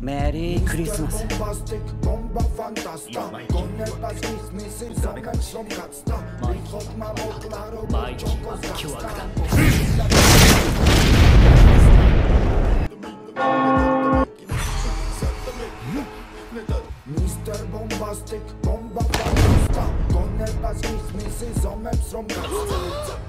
Merry Christmas. Mr. Bombastic, Bomba Fantastic, Gonna pass Christmas, I'm from Gasta.